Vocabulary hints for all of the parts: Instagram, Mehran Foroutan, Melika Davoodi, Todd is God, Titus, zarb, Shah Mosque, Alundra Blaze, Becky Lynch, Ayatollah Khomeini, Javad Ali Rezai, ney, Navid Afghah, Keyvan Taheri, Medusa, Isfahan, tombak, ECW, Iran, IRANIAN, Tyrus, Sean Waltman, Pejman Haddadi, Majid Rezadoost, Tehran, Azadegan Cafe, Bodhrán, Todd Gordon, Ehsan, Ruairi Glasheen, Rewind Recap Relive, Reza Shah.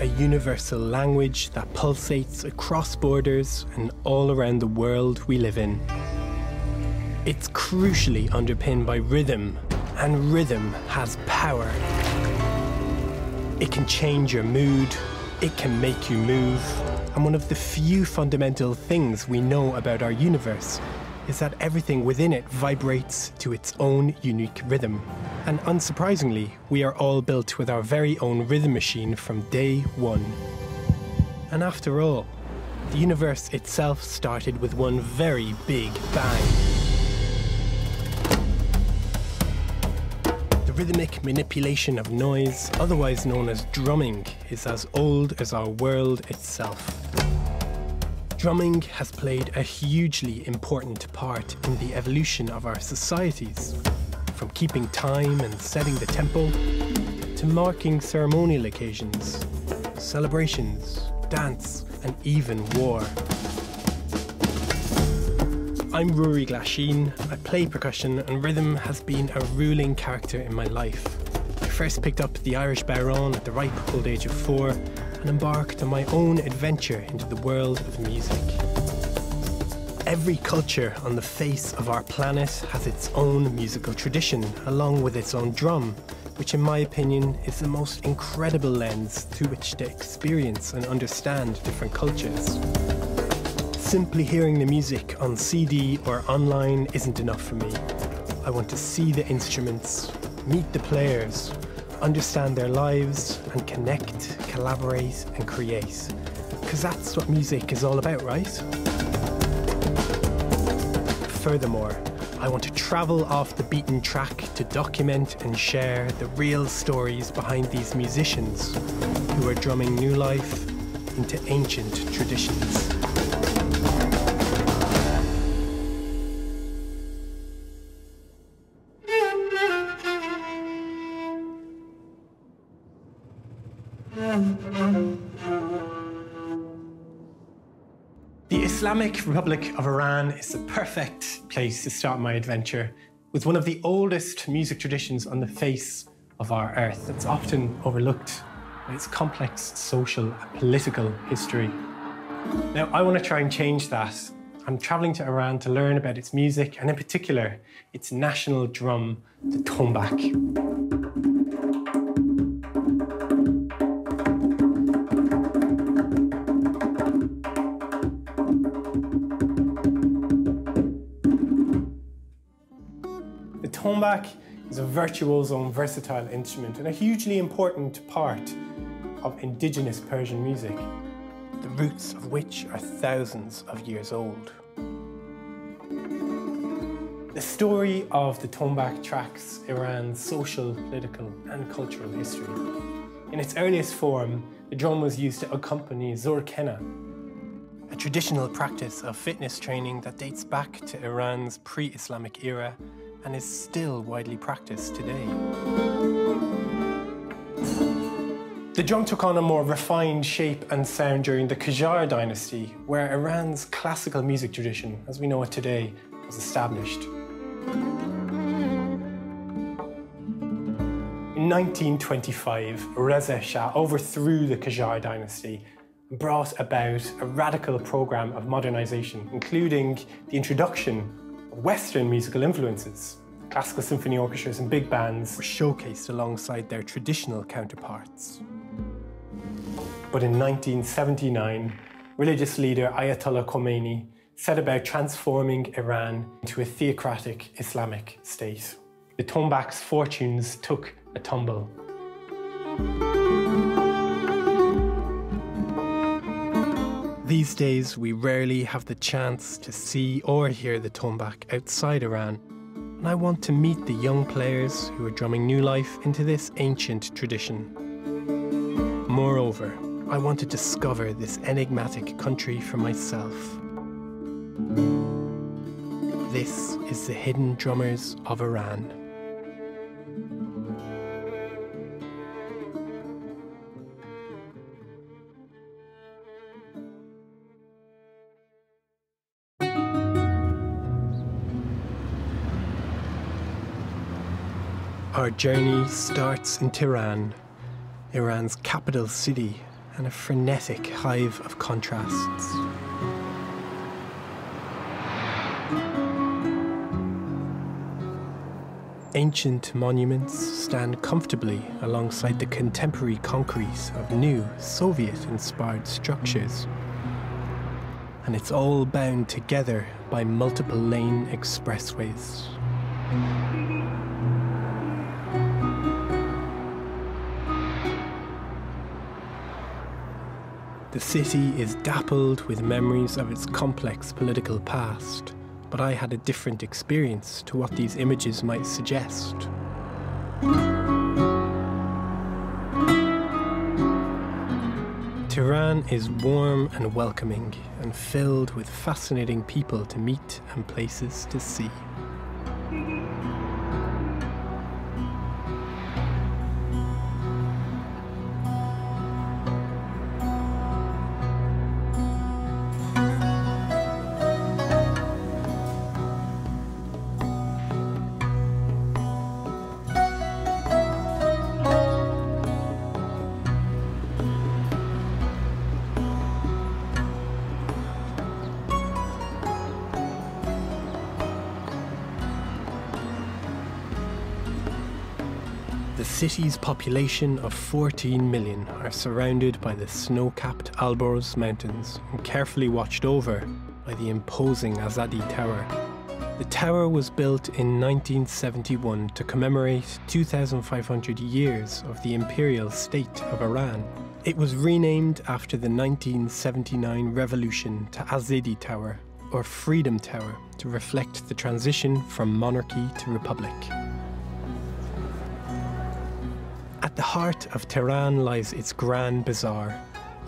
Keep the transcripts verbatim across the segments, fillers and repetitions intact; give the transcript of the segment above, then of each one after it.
a universal language that pulsates across borders and all around the world we live in. It's crucially underpinned by rhythm, and rhythm has power. It can change your mood, it can make you move, and one of the few fundamental things we know about our universe is that everything within it vibrates to its own unique rhythm. And unsurprisingly, we are all built with our very own rhythm machine from day one. And after all, the universe itself started with one very big bang. The rhythmic manipulation of noise, otherwise known as drumming, is as old as our world itself. Drumming has played a hugely important part in the evolution of our societies, from keeping time and setting the tempo, to marking ceremonial occasions, celebrations, dance, and even war. I'm Ruairi Glasheen, I play percussion, and rhythm has been a ruling character in my life. I first picked up the Irish Bodhrán at the ripe old age of four, and embarked on my own adventure into the world of music. Every culture on the face of our planet has its own musical tradition, along with its own drum, which in my opinion is the most incredible lens through which to experience and understand different cultures. Simply hearing the music on C D or online isn't enough for me. I want to see the instruments, meet the players, understand their lives, and connect, collaborate, and create. Because that's what music is all about, right? Furthermore, I want to travel off the beaten track to document and share the real stories behind these musicians who are drumming new life into ancient traditions. The Islamic Republic of Iran is the perfect place to start my adventure with one of the oldest music traditions on the face of our earth that's often overlooked by its complex social and political history. Now, I want to try and change that. I'm travelling to Iran to learn about its music and, in particular, its national drum, the tombak. Tombak is a virtuoso and versatile instrument and a hugely important part of indigenous Persian music, the roots of which are thousands of years old. The story of the tombak tracks Iran's social, political, and cultural history. In its earliest form, the drum was used to accompany Zorkhaneh, a traditional practice of fitness training that dates back to Iran's pre-Islamic era and is still widely practiced today. The drum took on a more refined shape and sound during the Qajar dynasty, where Iran's classical music tradition, as we know it today, was established. In nineteen twenty-five, Reza Shah overthrew the Qajar dynasty and brought about a radical program of modernization, including the introduction Western musical influences. Classical symphony orchestras and big bands were showcased alongside their traditional counterparts. But in nineteen seventy-nine, religious leader Ayatollah Khomeini set about transforming Iran into a theocratic Islamic state. The tombak's fortunes took a tumble. These days, we rarely have the chance to see or hear the tombak outside Iran, and I want to meet the young players who are drumming new life into this ancient tradition. Moreover, I want to discover this enigmatic country for myself. This is the Hidden Drummers of Iran. Our journey starts in Tehran, Iran's capital city, and a frenetic hive of contrasts. Ancient monuments stand comfortably alongside the contemporary concrete of new Soviet-inspired structures. And it's all bound together by multiple lane expressways. The city is dappled with memories of its complex political past. But I had a different experience to what these images might suggest. Tehran is warm and welcoming and filled with fascinating people to meet and places to see. The city's population of fourteen million are surrounded by the snow-capped Alborz Mountains and carefully watched over by the imposing Azadi Tower. The tower was built in nineteen seventy-one to commemorate two thousand five hundred years of the imperial state of Iran. It was renamed after the nineteen seventy-nine revolution to Azadi Tower, or Freedom Tower, to reflect the transition from monarchy to republic. At the heart of Tehran lies its Grand Bazaar,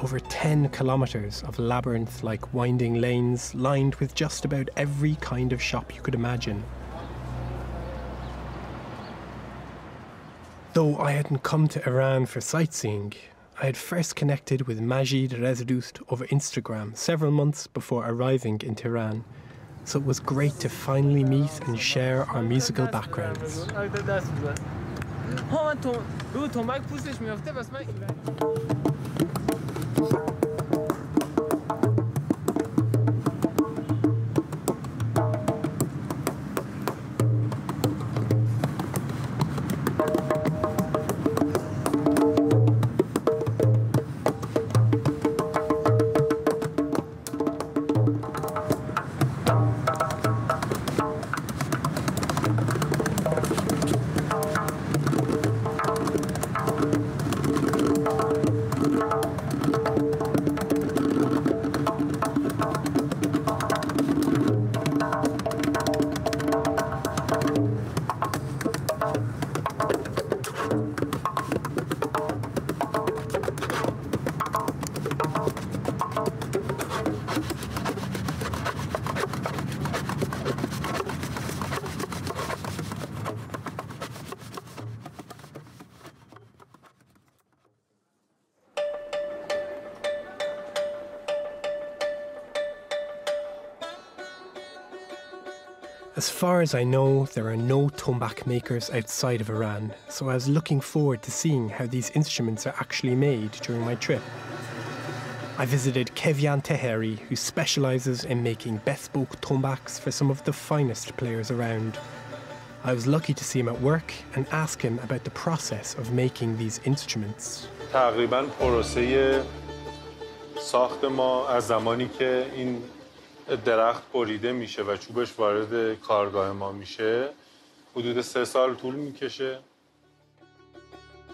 over ten kilometres of labyrinth-like winding lanes lined with just about every kind of shop you could imagine. Though I hadn't come to Iran for sightseeing, I had first connected with Majid Rezadoost over Instagram several months before arriving in Tehran. So it was great to finally meet and share our musical backgrounds. As far as I know, there are no tombak makers outside of Iran, so I was looking forward to seeing how these instruments are actually made during my trip. I visited Keyvan Taheri, who specialises in making bespoke tombaks for some of the finest players around. I was lucky to see him at work and ask him about the process of making these instruments. تقریباً پروسه ساخت ما از زمانی که این درخت بریده میشه و چوبش وارد کارگاه ما میشه حدود سه سال طول میکشه.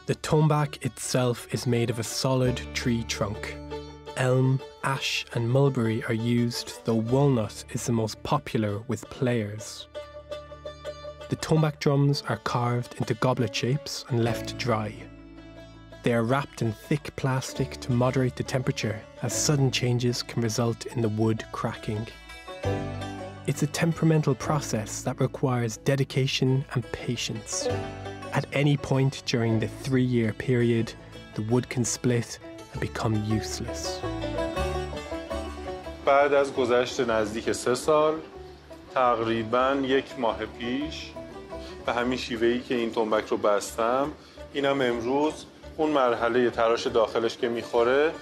The tombak itself is made of a solid tree trunk. Elm, ash and mulberry are used, though walnut is the most popular with players. The tombak drums are carved into goblet shapes and left to dry. They are wrapped in thick plastic to moderate the temperature, as sudden changes can result in the wood cracking. It's a temperamental process that requires dedication and patience. At any point during the three-year period, the wood can split and become useless. بعد از گذشت نزدیک سه سال، تقریباً یک ماه پیش، به همین شیوه‌ای که این تنبک رو بستم، اینم امروز اون مرحله تراش داخلش که میخوره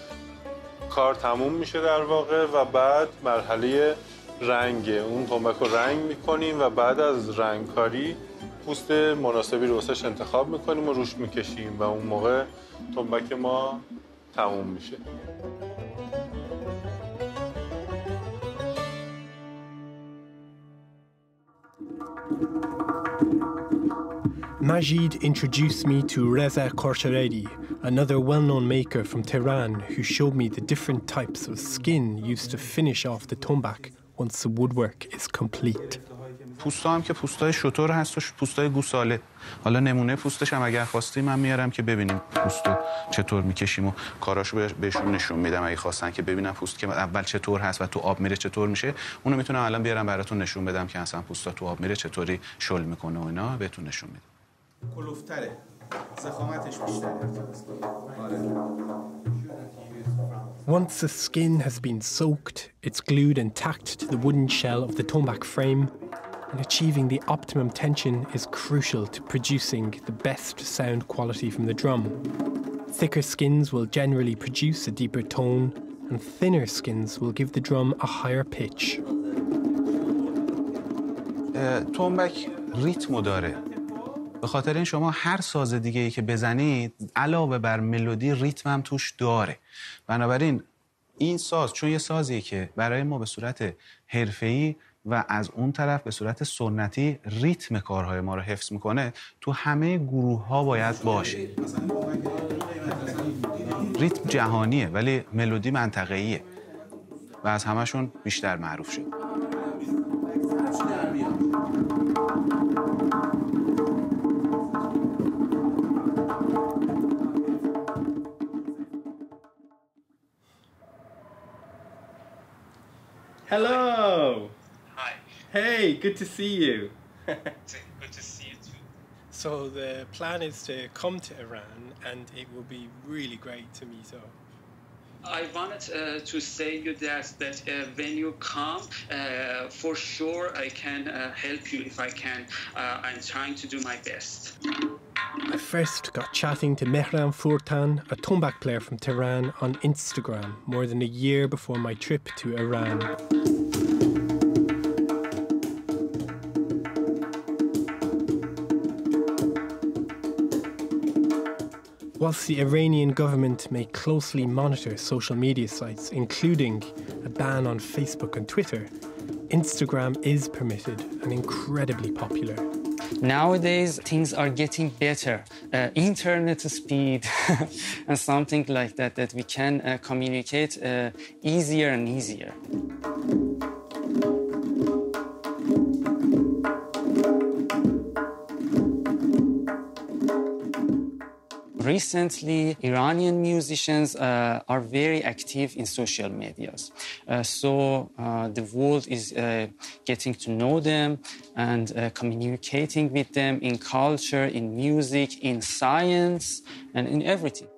کار تموم میشه در واقع و بعد مرحله رنگ اون تنبک رو رنگ میکنیم و بعد از رنگکاری پوست مناسبی رو واسش انتخاب میکنیم و روش میکشیم و اون موقع تنبک ما تموم میشه. Majid introduced me to Reza Khorashadi, another well-known maker from Tehran who showed me the different types of skin used to finish off the tombak once the woodwork is complete. پوستا هم که پوستای شتر هستش، پوستای گوساله. حالا نمونه پوستش هم اگر خواستی من میارم که ببینیم پوستو چطور میکشیم و کاراشو بهشون نشون میدم اگه خواستن که ببینن پوست که اول چطور هست و تو آب میره چطور میشه. اونو میتونم الان بیارم براتون نشون بدم که اصلا پوستا تو آب میره چطوری شل میکنه و اینا بهتون نشون میدم. کلوفتره. زخامتش بیشتره. Once the skin has been soaked, it's glued and tacked to the wooden shell of the tombak frame, and achieving the optimum tension is crucial to producing the best sound quality from the drum. Thicker skins will generally produce a deeper tone, and thinner skins will give the drum a higher pitch. Tombak ریتم داره. به خاطر این شما هر ساز دیگه‌ای که بزنید علاوه بر ملودی ریتم هم توش داره. بنابراین این ساز چون یه سازیه که برای ما به صورت حرفه‌ای و از اون طرف به صورت سنتی ریتم کارهای ما رو حفظ میکنه تو همه گروه‌ها باید باشه. ریتم جهانیه ولی ملودی منطقه‌ایه و از همشون بیشتر معروف شد. Hello. Hi. Hey, good to see you. Good to see you too. So the plan is to come to Iran, and it will be really great to meet up. I wanted uh, to say you that that uh, when you come, uh, for sure I can uh, help you if I can. Uh, I'm trying to do my best. I first got chatting to Mehran Foroutan, a tombak player from Tehran, on Instagram more than a year before my trip to Iran. Whilst the Iranian government may closely monitor social media sites, including a ban on Facebook and Twitter, Instagram is permitted and incredibly popular. Nowadays, things are getting better. Uh, internet speed and something like that, that we can uh, communicate uh, easier and easier. Recently, Iranian musicians uh, are very active in social medias. Uh, so uh, the world is uh, getting to know them and uh, communicating with them in culture, in music, in science, and in everything.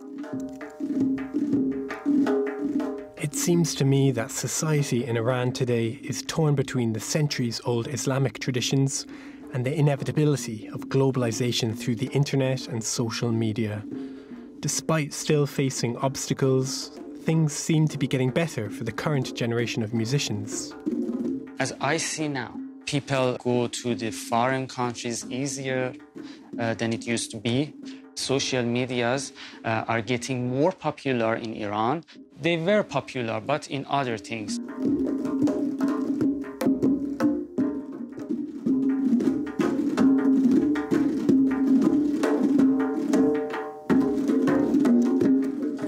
It seems to me that society in Iran today is torn between the centuries-old Islamic traditions and the inevitability of globalization through the internet and social media. Despite still facing obstacles, things seem to be getting better for the current generation of musicians. As I see now, people go to the foreign countries easier uh, than it used to be. Social medias uh, are getting more popular in Iran. They were popular, but in other things.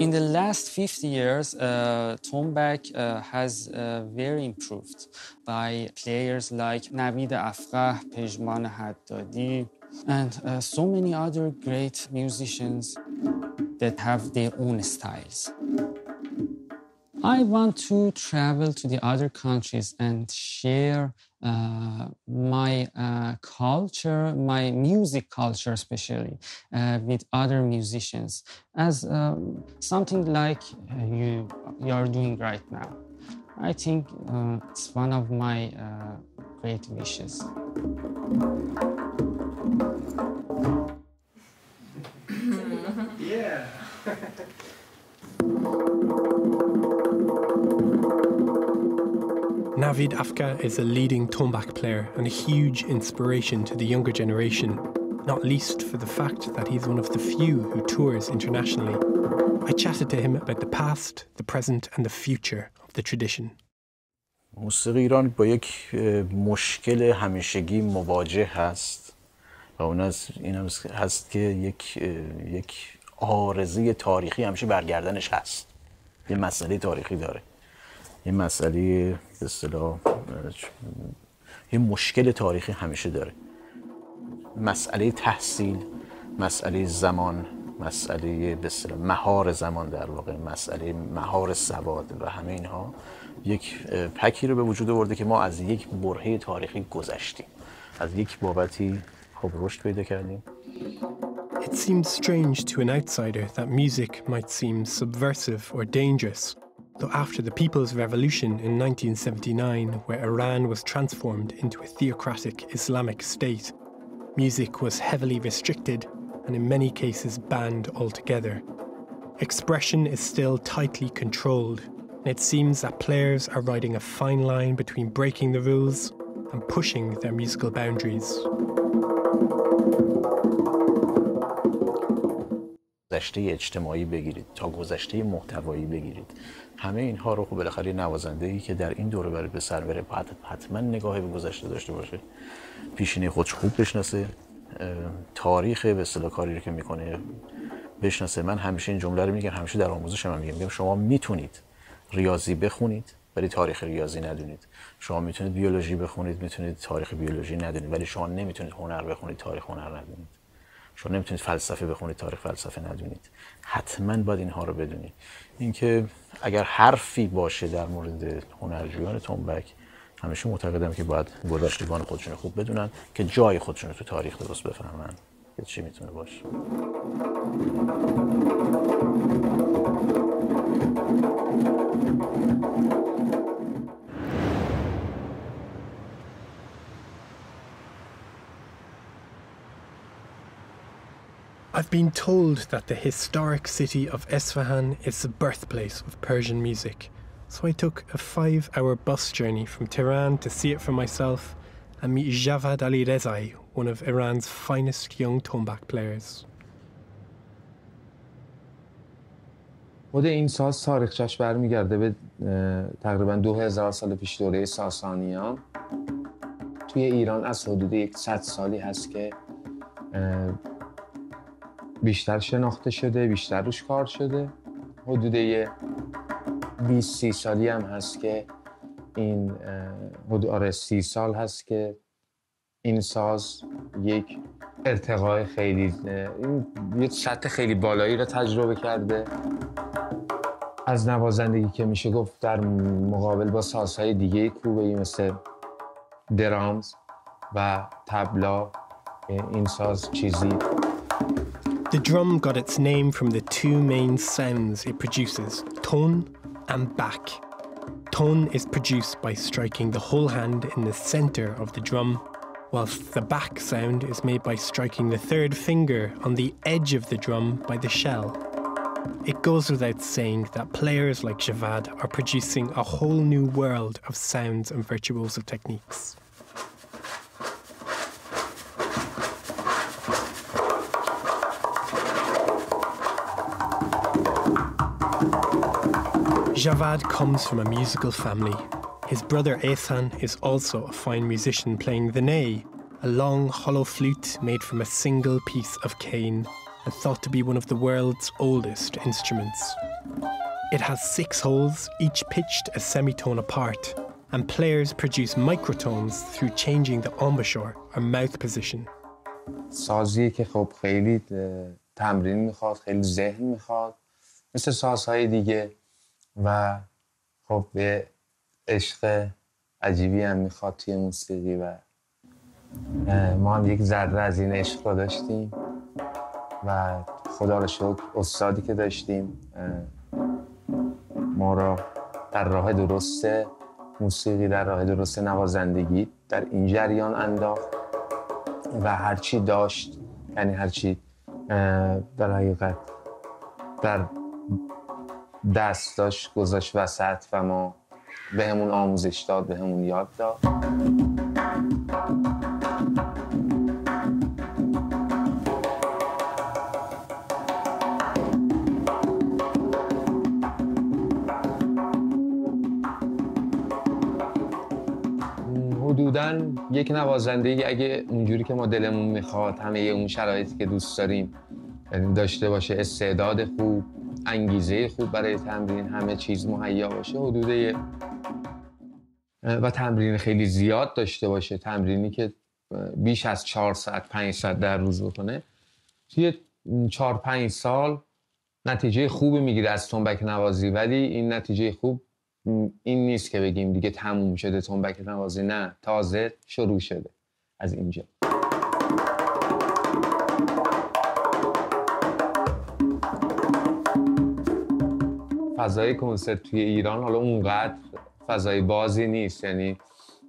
In the last fifty years, uh, tombak uh, has uh, very improved by players like Navid Afghah, Pejman Haddadi, and uh, so many other great musicians that have their own styles. I want to travel to the other countries and share uh, my uh, culture, my music culture especially, uh, with other musicians as um, something like uh, you, you are doing right now. I think uh, it's one of my uh, great wishes. Yeah. Navid Afghah is a leading tombak player and a huge inspiration to the younger generation, not least for the fact that he's one of the few who tours internationally. I chatted to him about the past, the present and the future of the tradition. موسیقی ایران با یک مشکل همیشگی مواجه هست و اون از این هست که یک یک آرزوی تاریخی همیشه برگردنش هست. یه مسئله تاریخی داره. یه مسئله به اصطلاح یه مشکل تاریخی همیشه داره. مسئله تحصیل، مسئله زمان، مسئله به اصطلاح مهار زمان در واقع، مسئله مهار سواد و همه اینها یک پکی رو به وجود آورده که ما از یک برهه تاریخی گذشتیم. از یک بابتی خب رشد پیدا کردیم. It seems strange to an outsider that music might seem subversive or dangerous, though after the People's Revolution in nineteen seventy-nine, where Iran was transformed into a theocratic Islamic state, music was heavily restricted and in many cases banned altogether. Expression is still tightly controlled, and it seems that players are riding a fine line between breaking the rules and pushing their musical boundaries. گذشته اجتماعی بگیرید تا گذشته محتوایی بگیرید همه اینها رو خب بالاخره نوازنده‌ای که در این دوره برای سر بره حتما نگاهی به گذشته داشته باشه پیشینه خودش خوب بشناسه تاریخ به اصطلاح کاری رو که میکنه بشناسه من همیشه این جمله رو میگم همیشه در آموزشم هم میگم میگم شما میتونید ریاضی بخونید ولی تاریخ ریاضی ندونید شما میتونید بیولوژی بخونید میتونید تاریخ بیولوژی ندونید ولی شما نمیتونید هنر بخونید تاریخ هنر ندونید شما نمیتونید فلسفه بخونید تاریخ فلسفه ندونید حتما باید اینها رو بدونید اینکه اگر حرفی باشه در مورد هنرجویان تنبک همیشه معتقدم که باید گذشتگان خودشون خوب بدونن که جای خودشون تو تاریخ درست بفهمن که چی میتونه باشه I've been told that the historic city of Esfahan is the birthplace of Persian music, so I took a five-hour bus journey from Tehran to see it for myself and meet Javad Ali Rezai, one of Iran's finest young tombak players. خود این ساز تاریخچه‌اش برمیگرده به تقریباً دو هزار سال پیش دوره ساسانیان توی ایران از حدود صد سالی هست که بیشتر شناخته شده، بیشتر روش کار شده. حدود بیست سی سالی هم هست که این حدود آره سی سال هست که این ساز یک ارتقای خیلی این یک سطح خیلی بالایی رو تجربه کرده. از نوازندگی که میشه گفت در مقابل با سازهای دیگه کوبه‌ای مثل درامز و تبلا این ساز چیزی The drum got its name from the two main sounds it produces, ton and bak. Ton is produced by striking the whole hand in the centre of the drum, whilst the bak sound is made by striking the third finger on the edge of the drum by the shell. It goes without saying that players like Javad are producing a whole new world of sounds and virtuoso techniques. Javad comes from a musical family. His brother Ehsan is also a fine musician playing the ney, a long hollow flute made from a single piece of cane and thought to be one of the world's oldest instruments. It has six holes, each pitched a semitone apart, and players produce microtones through changing the embouchure or mouth position. سازی که خب خیلی تمرین میخواد، خیلی ذهن میخواد. مثل سازهای دیگه و خب به عشق عجیبی هم میخواد توی موسیقی و ما هم یک ذره از این عشق رو داشتیم و خدا رو شکر استادی که داشتیم ما را در راه درست موسیقی در راه درست نوازندگی در این جریان انداخت و هرچی داشت یعنی هرچی در حقیقت در دست داشت گذاشت وسط و ما به همون آموزش داد، به همون یاد داد. حدوداً یک نوازنده اگه اونجوری که ما دلمون میخواد همه اون شرایطی که دوست داریم داشته باشه، استعداد خوب، انگیزه خوب برای تمرین، همه چیز مهیا باشه، حدود و تمرین خیلی زیاد داشته باشه، تمرینی که بیش از چهار ساعت پنج ساعت در روز بکنه، توی چهار پنج سال نتیجه خوبی میگیره از تنبک نوازی. ولی این نتیجه خوب این نیست که بگیم دیگه تموم شده تنبک نوازی، نه، تازه شروع شده از اینجا. فضای کنسرت توی ایران حالا اونقدر فضای بازی نیست، یعنی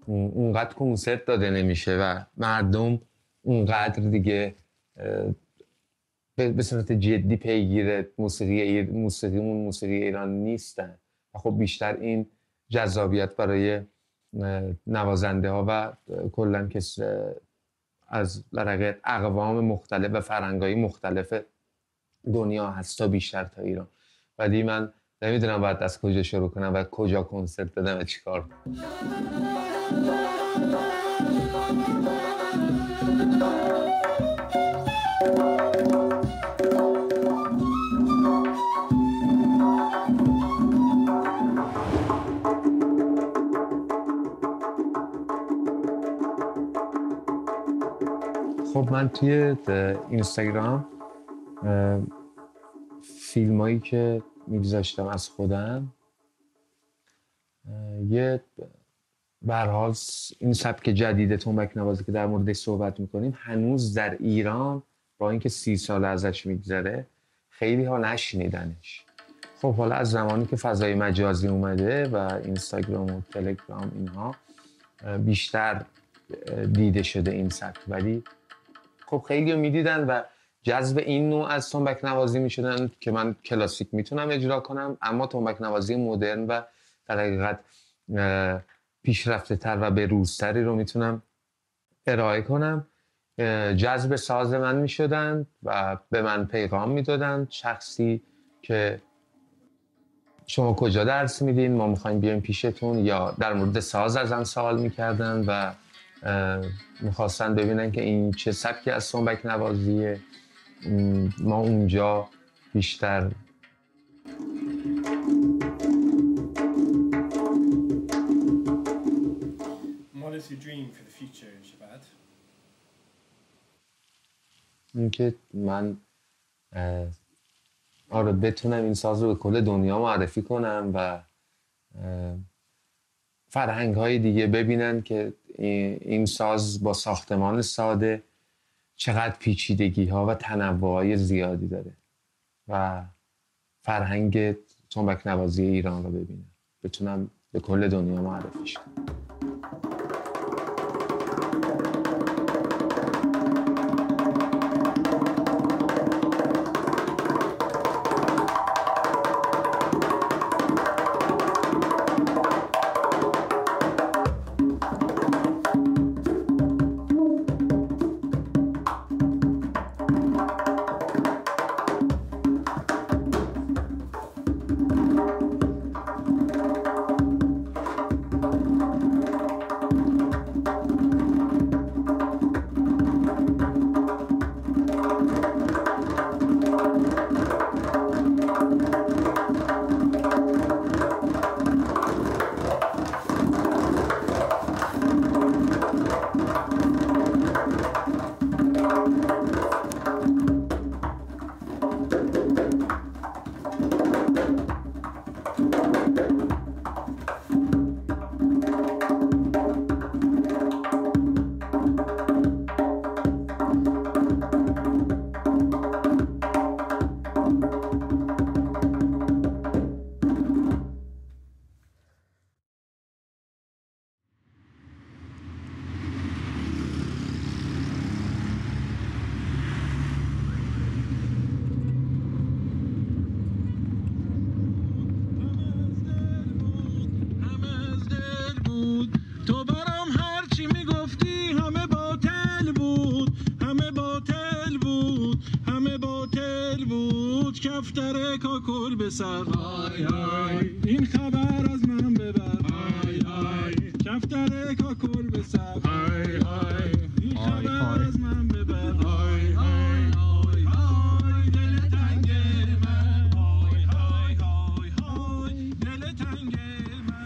اونقدر کنسرت داده نمیشه و مردم اونقدر دیگه به صورت جدی پیگیر موسیقی موسیقیمون موسیقی ایران نیستن و خب بیشتر این جذابیت برای نوازنده ها و کلا که از لرقه اقوام مختلف و فرهنگ‌های مختلف دنیا هست تا بیشتر تا ایران. ولی من نمیدونم باید از کجا شروع کنم و کجا کنسرت بدم و چیکار کنم. خب من توی اینستاگرام فیلمایی که میگذاشتم از خودم، یه به هر حال این سبک جدید تنبک نوازی که در موردش صحبت میکنیم هنوز در ایران با اینکه سی سال ازش میگذره خیلی ها نشنیدنش. خب حالا از زمانی که فضای مجازی اومده و اینستاگرام و تلگرام اینها بیشتر دیده شده این سبک، ولی خب خیلی ها میدیدن و جذب این نوع از تنبک نوازی می شدن که من کلاسیک میتونم اجرا کنم، اما تنبک نوازی مدرن و در حقیقت پیشرفته تر و به روزتری رو میتونم ارائه کنم. جذب ساز من می شدن و به من پیغام میدادن شخصی که شما کجا درس میدین، ما میخوایم بیایم پیشتون، یا در مورد ساز ازم سوال میکردن و میخواستن ببینن که این چه سبکی از تنبک نوازیه. ما اونجا بیشتر What is your dream for the future, Javad? اینکه من آره بتونم این ساز رو به کل دنیا معرفی کنم و فرهنگ های دیگه ببینن که این ساز با ساختمان ساده چقدر پیچیدگی ها و تنوع های زیادی داره و فرهنگ تنبک نوازی ایران رو ببینم، بتونم به کل دنیا معرفیش کنم. کاکل به سر آی آی این خبر از من ببر آی آی کفتر کاکل به سر آی آی این خبر از من ببر آی آی آی آی دل تنگ من آی آی آی آی دل تنگ من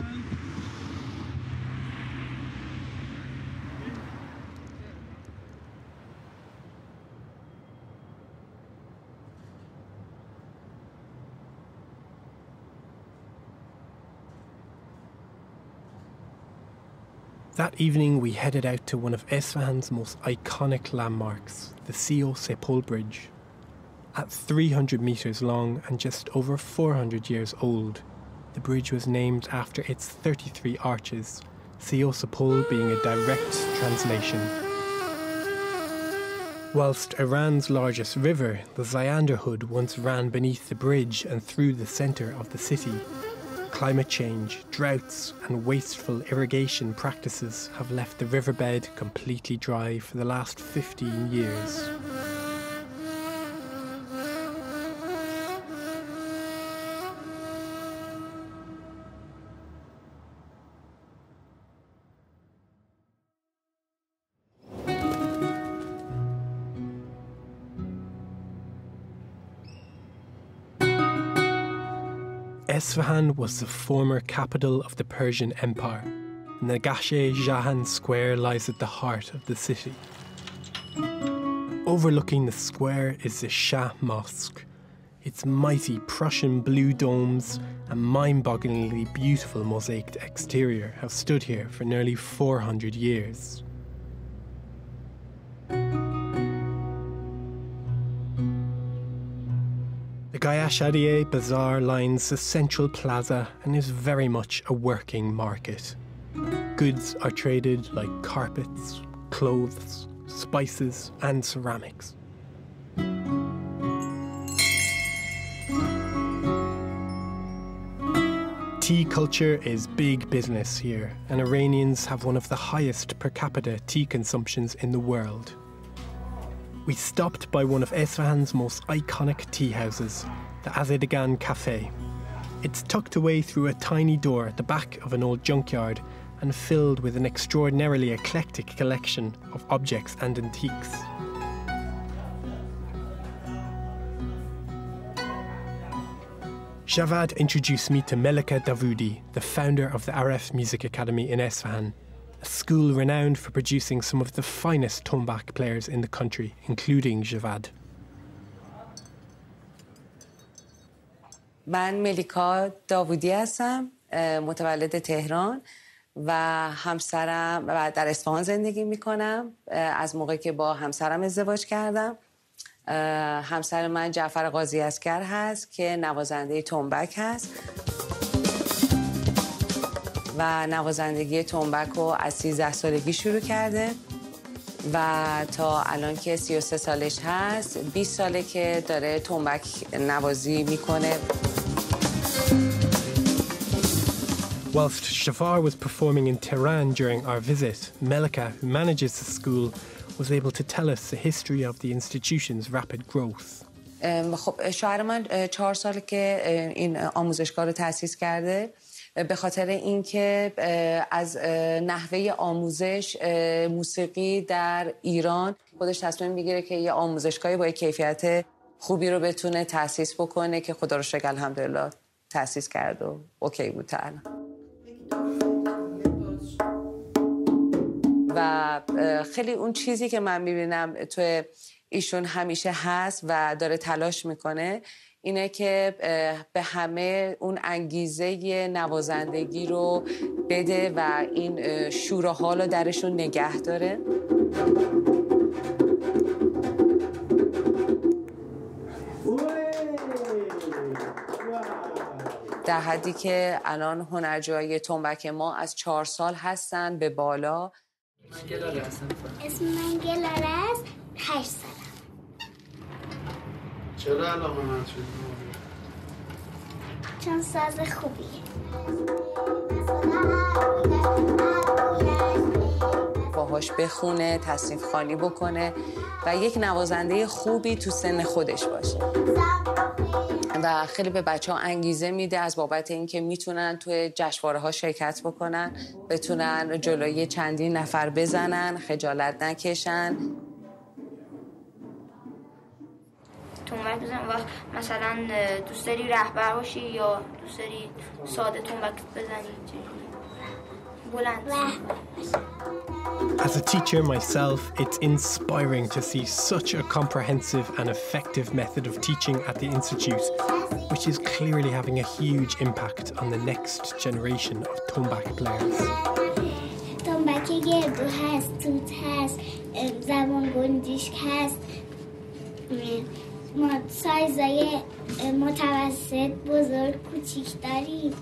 That evening we headed out to one of Isfahan's most iconic landmarks, the Si-o-Sepol Bridge. At three hundred metres long and just over four hundred years old, the bridge was named after its thirty-three arches, Si-o-Sepol being a direct translation. Whilst Iran's largest river, the Zayanderud, once ran beneath the bridge and through the centre of the city, climate change, droughts and wasteful irrigation practices have left the riverbed completely dry for the last fifteen years. Isfahan was the former capital of the Persian Empire, and the Naghsh-e Jahan Square lies at the heart of the city. Overlooking the square is the Shah Mosque, its mighty Prussian blue domes and mind-bogglingly beautiful mosaic exterior have stood here for nearly four hundred years. Gaiash Adieh Bazaar lines the central plaza and is very much a working market. Goods are traded like carpets, clothes, spices and ceramics. Tea culture is big business here, and Iranians have one of the highest per capita tea consumptions in the world. We stopped by one of Isfahan's most iconic tea houses, the Azadegan Cafe. It's tucked away through a tiny door at the back of an old junkyard and filled with an extraordinarily eclectic collection of objects and antiques. Javad introduced me to Melika Davoodi, the founder of the Aref Music Academy in Isfahan, a school renowned for producing some of the finest tombak players in the country, including Javad. من ملیکا داوودی هستم متولد تهران و همسرم و در اصفهان زندگی میکنم از موقعی که با همسرم ازدواج کردم همسر من جعفر قاضی اسگر هست که نوازنده تنبک هست و نوازندگی تنبک رو از سیزده سالگی شروع کرده و تا الان که سی و سه سالش هست بیست ساله که داره تنبک نوازی میکنه. Whilst Jafar was performing in Tehran during our visit, Melika, who manages the school, was able to tell us the history of the institution's rapid growth. خب شوهر من چهار سال که این آموزشگاه رو تأسیس کرده به خاطر اینکه از نحوه آموزش موسیقی در ایران خودش تصمیم میگیره که یه آموزشگاهی با کیفیت خوبی رو بتونه تأسیس بکنه که خدا رو شکر الحمدلله تأسیس کرد و اوکی بود تا الان. و خیلی اون چیزی که من میبینم تو ایشون همیشه هست و داره تلاش میکنه اینه که به همه اون انگیزه نوازندگی رو بده و این شور و حال رو درشون نگه داره. در حدی که الان هنرجوهای تنبک ما از چهار سال هستن به بالا. اسم من گلاره است. هشت سال. چرا علاقه من شدی؟ چون ساز خوبیه. با باهاش بخونه، تصنیف خانی بکنه و یک نوازنده خوبی تو سن خودش باشه. و خیلی به بچه‌ها انگیزه میده از بابت اینکه میتونن تو جشنواره‌ها شرکت بکنن، بتونن جلوی چندین نفر بزنن، خجالت نکشن. تو می‌بزن وقت مثلا دوست داری رهبر باشی یا دوست داری ساده تنبک بزنی؟ As a teacher myself, it's inspiring to see such a comprehensive and effective method of teaching at the Institute, which is clearly having a huge impact on the next generation of tombak players. Tombak gerdu hast, tut hast, zaman gundish hast, size mutawassit, buzurg, kuchik darim.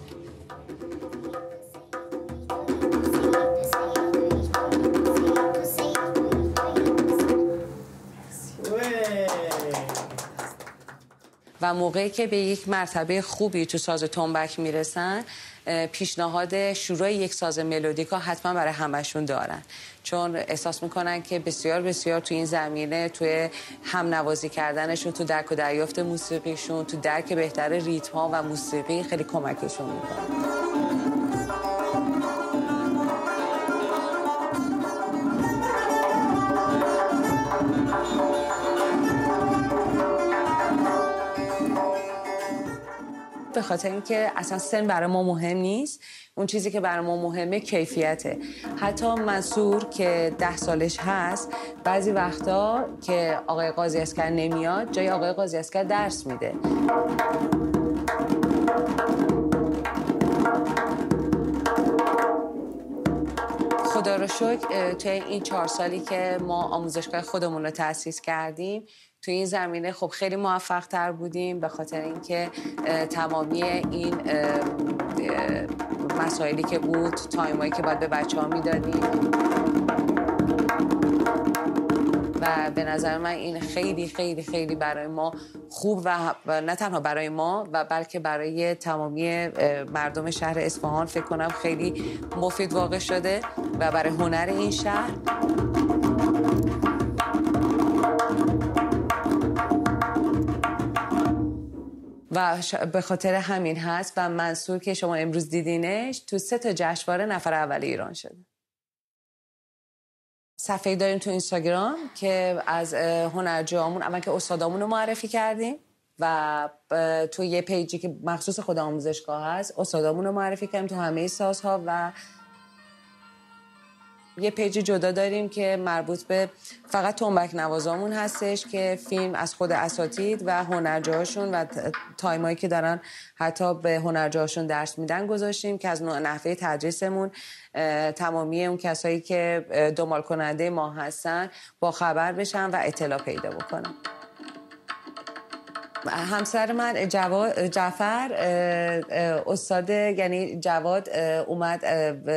و موقعی که به یک مرتبه خوبی تو ساز تنبک میرسن پیشنهاد شروع یک ساز ملودیکا حتما برای همشون دارن چون احساس میکنن که بسیار بسیار تو این زمینه توی هم نوازی کردنشون تو درک و دریافت موسیقیشون تو درک بهتر ریتم ها و موسیقی خیلی کمکشون میکنه. به خاطر اینکه اصلا سن برای ما مهم نیست، اون چیزی که برای ما مهمه کیفیته. حتی منصور که ده سالش هست، بعضی وقتا که آقای قاضی اسکر نمیاد، جای آقای قاضی اسکر درس میده. خدا رو شکر توی این چهار سالی که ما آموزشگاه خودمون رو تأسیس کردیم، تو این زمینه خب خیلی موفق تر بودیم به خاطر اینکه تمامی این مسائلی که بود تایمایی که باید به بچه ها میدادیم و به نظر من این خیلی خیلی خیلی برای ما خوب و نه تنها برای ما و بلکه برای تمامی مردم شهر اصفهان فکر کنم خیلی مفید واقع شده و برای هنر این شهر. و به خاطر همین هست و منصور که شما امروز دیدینش تو سه تا جشنواره نفر اول ایران شده. صفحه‌ای داریم تو اینستاگرام که از هنرجوامون اول که استادامون رو معرفی کردیم و تو یه پیجی که مخصوص خود آموزشگاه هست استادامون رو معرفی کردیم تو همه سازها و یه پیج جدا داریم که مربوط به فقط تنبک نوازامون هستش که فیلم از خود اساتید و هنرجوهاشون و تایمایی که دارن حتی به هنرجوهاشون درس میدن گذاشتیم که از نحوه تدریسمون تمامی اون کسایی که دنبال کننده ما هستن با خبر بشن و اطلاع پیدا بکنن. همسر من جعفر استاد یعنی جواد اومد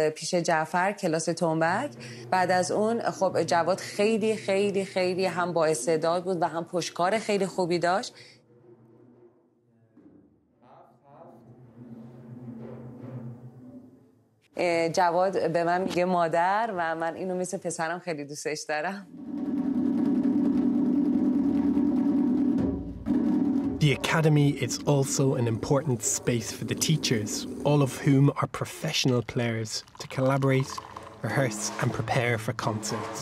پیش جعفر کلاس تنبک بعد از اون خب جواد خیلی خیلی خیلی هم با استعداد بود و هم پشتکار خیلی خوبی داشت. جواد به من میگه مادر و من اینو مثل پسرم خیلی دوستش دارم. The academy is also an important space for the teachers, all of whom are professional players, to collaborate, rehearse and prepare for concerts.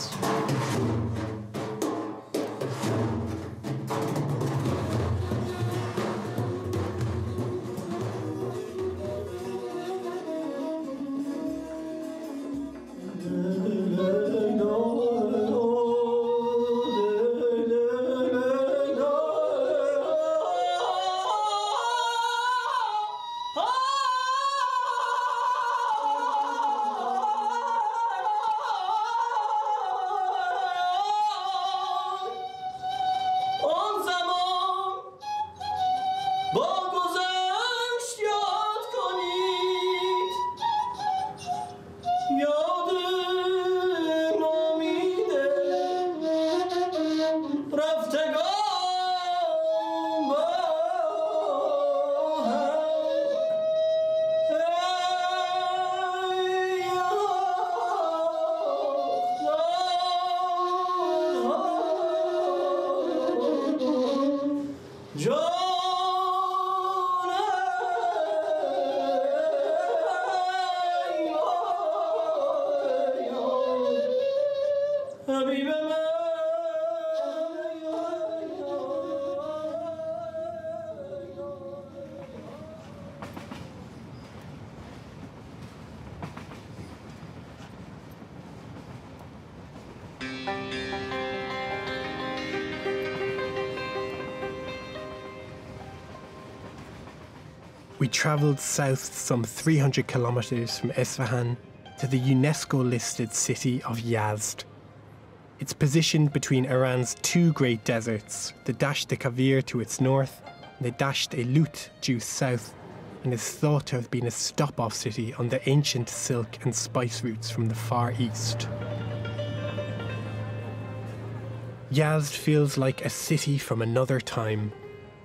We travelled south some three hundred kilometres from Esfahan to the UNESCO-listed city of Yazd. It's positioned between Iran's two great deserts, the Dasht-e Kavir to its north and the Dasht-e Lut due south, and is thought to have been a stop-off city on the ancient silk and spice routes from the Far East. Yazd feels like a city from another time.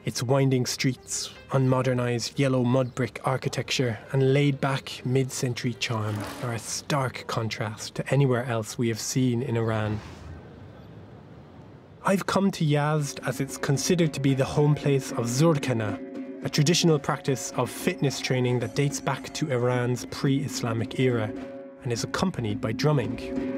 Its winding streets, unmodernised yellow mud brick architecture and laid-back mid-century charm are a stark contrast to anywhere else we have seen in Iran. I've come to Yazd as it's considered to be the home place of Zorkhaneh, a traditional practice of fitness training that dates back to Iran's pre-Islamic era and is accompanied by drumming.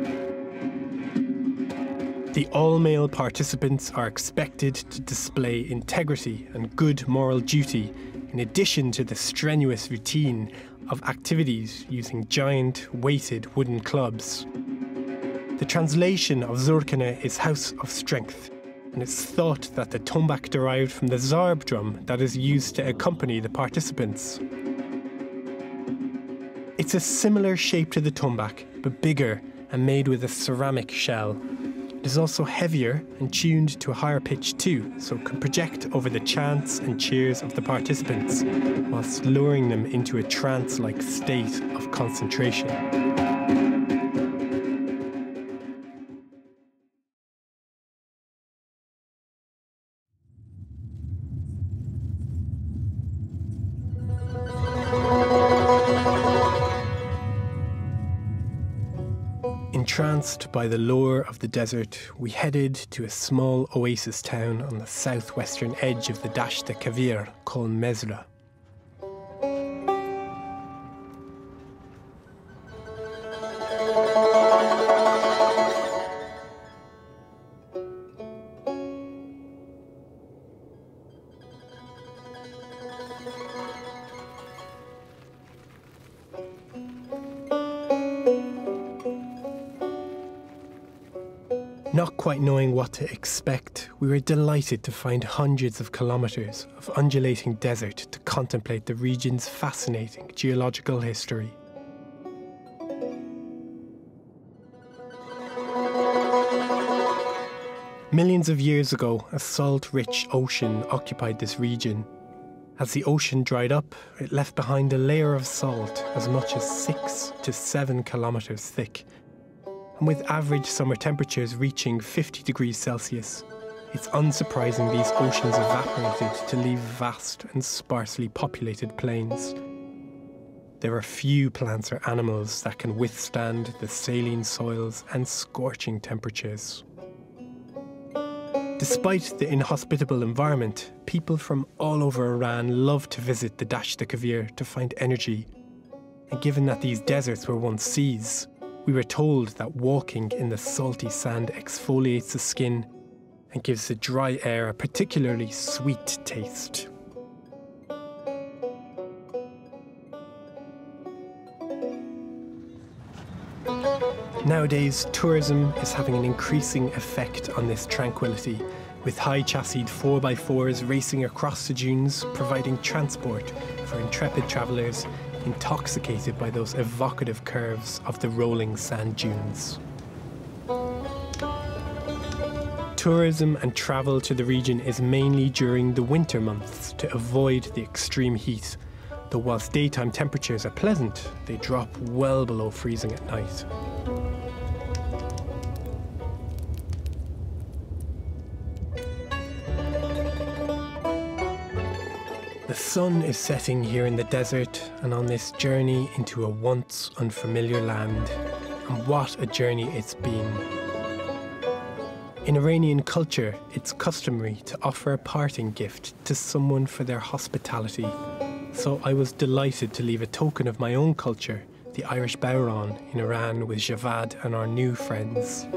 The all-male participants are expected to display integrity and good moral duty, in addition to the strenuous routine of activities using giant, weighted wooden clubs. The translation of Zorkhaneh is House of Strength, and it's thought that the tombak derived from the zarb drum that is used to accompany the participants. It's a similar shape to the tombak, but bigger and made with a ceramic shell. It is also heavier and tuned to a higher pitch too, so it can project over the chants and cheers of the participants, whilst luring them into a trance-like state of concentration. Entranced by the lore of the desert, we headed to a small oasis town on the southwestern edge of the Dasht-e Kavir called Mezra. Not quite knowing what to expect, we were delighted to find hundreds of kilometres of undulating desert to contemplate the region's fascinating geological history. Millions of years ago, a salt-rich ocean occupied this region. As the ocean dried up, it left behind a layer of salt as much as six to seven kilometres thick. And with average summer temperatures reaching fifty degrees Celsius, it's unsurprising these oceans evaporated to leave vast and sparsely populated plains. There are few plants or animals that can withstand the saline soils and scorching temperatures. Despite the inhospitable environment, people from all over Iran love to visit the Dasht-e Kavir to find energy. And given that these deserts were once seas, we were told that walking in the salty sand exfoliates the skin and gives the dry air a particularly sweet taste. Nowadays, tourism is having an increasing effect on this tranquility, with high-chassied four by fours racing across the dunes, providing transport for intrepid travellers intoxicated by those evocative curves of the rolling sand dunes. Tourism and travel to the region is mainly during the winter months to avoid the extreme heat, though whilst daytime temperatures are pleasant, they drop well below freezing at night. The sun is setting here in the desert and on this journey into a once unfamiliar land. And what a journey it's been. In Iranian culture, it's customary to offer a parting gift to someone for their hospitality. So I was delighted to leave a token of my own culture, the Irish Bodhrán, in Iran with Javad and our new friends.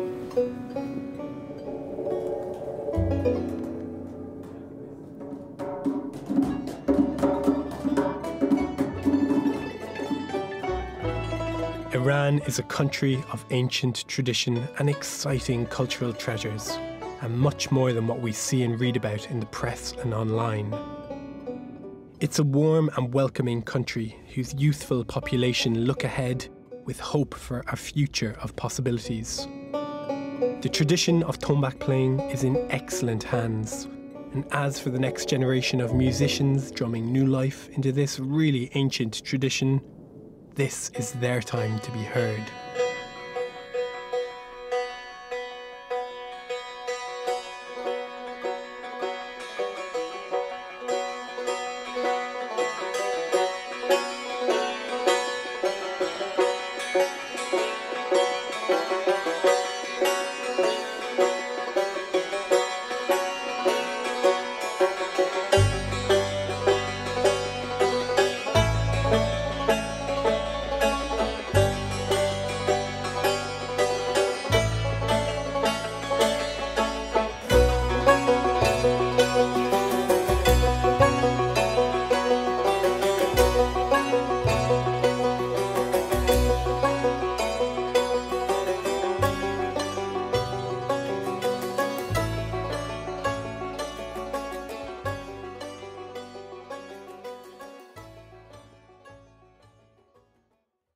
Iran is a country of ancient tradition and exciting cultural treasures, and much more than what we see and read about in the press and online. It's a warm and welcoming country whose youthful population look ahead with hope for a future of possibilities. The tradition of tombak playing is in excellent hands, and as for the next generation of musicians drumming new life into this really ancient tradition, this is their time to be heard.